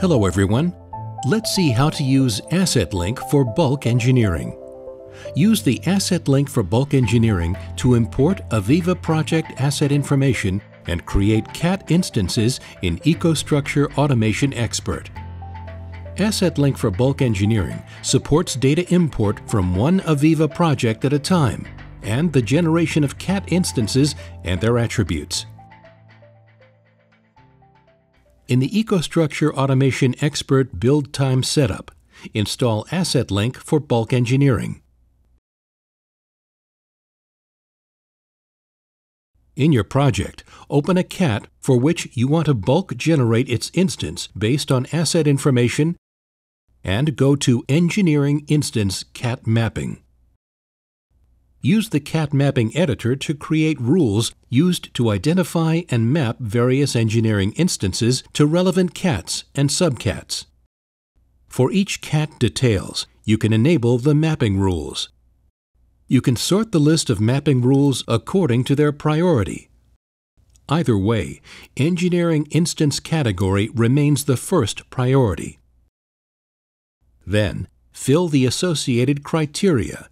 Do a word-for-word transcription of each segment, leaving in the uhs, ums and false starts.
Hello everyone. Let's see how to use AssetLink for bulk engineering. Use the AssetLink for bulk engineering to import AVEVA project asset information and create CAT instances in EcoStruxure Automation Expert. AssetLink for bulk engineering supports data import from one AVEVA project at a time and the generation of CAT instances and their attributes. In the EcoStruxure Automation Expert build time setup, install AssetLink for bulk engineering. In your project, open a CAT for which you want to bulk generate its instance based on asset information and go to Engineering Instance CAT Mapping. Use the CAT Mapping Editor to create rules used to identify and map various engineering instances to relevant CATs and subCATs. For each CAT details, you can enable the mapping rules. You can sort the list of mapping rules according to their priority. Either way, Engineering Instance Category remains the first priority. Then, fill the associated criteria.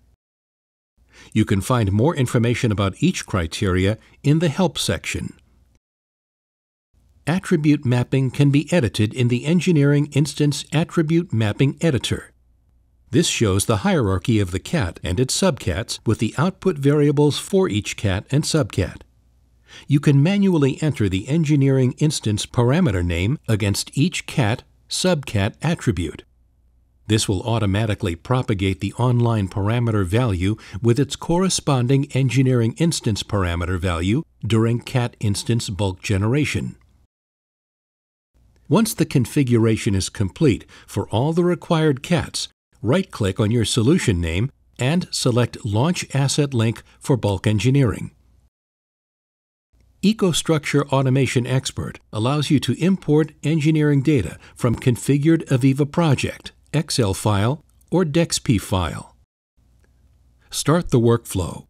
You can find more information about each criteria in the Help section. Attribute mapping can be edited in the Engineering Instance Attribute Mapping Editor. This shows the hierarchy of the CAT and its subCATs with the output variables for each CAT and subCAT. You can manually enter the Engineering Instance parameter name against each CAT subCAT attribute. This will automatically propagate the online parameter value with its corresponding engineering instance parameter value during CAT instance bulk generation. Once the configuration is complete for all the required CATs, right-click on your solution name and select Launch AssetLink for bulk engineering. EcoStruxure Automation Expert allows you to import engineering data from configured AVEVA project, Excel file, or D E X P file. Start the workflow.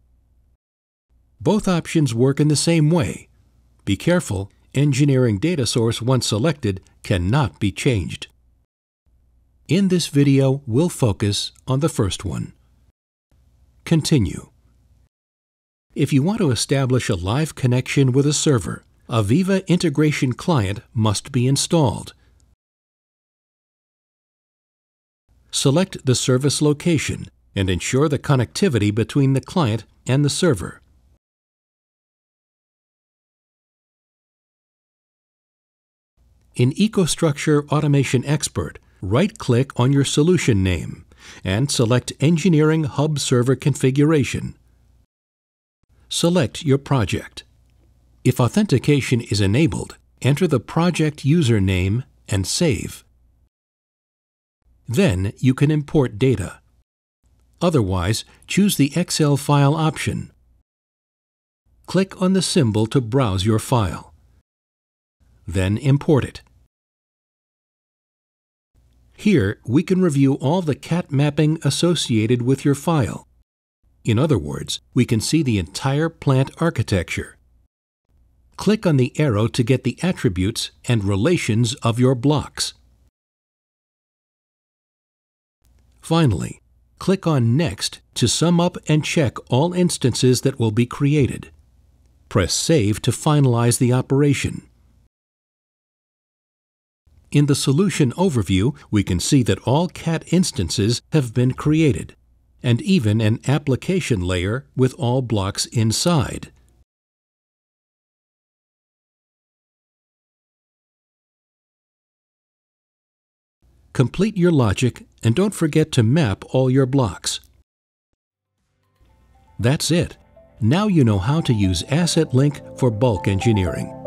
Both options work in the same way. Be careful, engineering data source once selected cannot be changed. In this video, we'll focus on the first one. Continue. If you want to establish a live connection with a server, AVEVA integration client must be installed. Select the service location and ensure the connectivity between the client and the server. In EcoStruxure Automation Expert, right-click on your solution name and select Engineering Hub Server Configuration. Select your project. If authentication is enabled, enter the project username and save. Then you can import data. Otherwise, choose the Excel file option. Click on the symbol to browse your file. Then import it. Here, we can review all the CAT mapping associated with your file. In other words, we can see the entire plant architecture. Click on the arrow to get the attributes and relations of your blocks. Finally, click on Next to sum up and check all instances that will be created. Press Save to finalize the operation. In the Solution Overview, we can see that all CAT instances have been created, and even an application layer with all blocks inside. Complete your logic and don't forget to map all your blocks. That's it. Now you know how to use AssetLink for bulk engineering.